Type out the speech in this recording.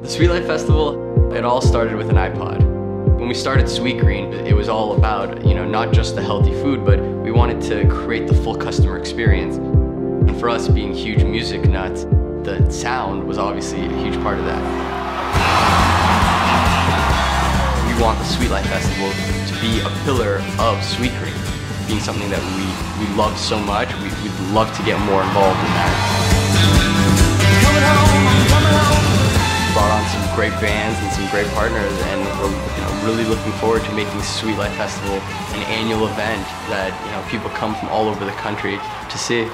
The Sweetlife Festival, it all started with an iPod. When we started Sweetgreen, it was all about, not just the healthy food, but we wanted to create the full customer experience. And for us, being huge music nuts, the sound was obviously a huge part of that. We want the Sweetlife Festival to be a pillar of Sweetgreen, being something that we love so much. We'd love to get more involved in that. Coming home, coming home. Brought on some great bands and some great partners, and we're really looking forward to making Sweetlife Festival an annual event that people come from all over the country to see.